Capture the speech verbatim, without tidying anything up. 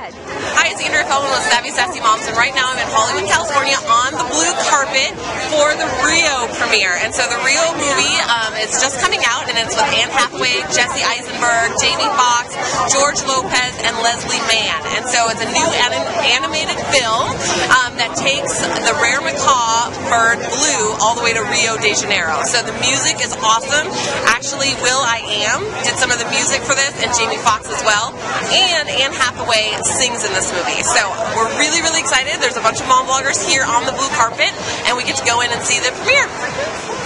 ahead. Hi, it's Andrea Fellman with Savvy Sassy Moms, and right now I'm in Hollywood, California on the blue carpet for the Rio premiere. And so the Rio movie um, is just coming out, and it's with Anne Hathaway, Jesse Eisenberg, Jamie Foxx, George Lopez, and Leslie Mann. And so it's a new anim- animated film um, that takes the rare macaw bird blue all the way to Rio de Janeiro. So the music is awesome. Actually, Will.i.am did some of the music for this, and Jamie Foxx as well. And Anne Hathaway sings in this movie. So we're really, really excited. There's a bunch of mom bloggers here on the blue carpet, and we get to go in and see the premiere.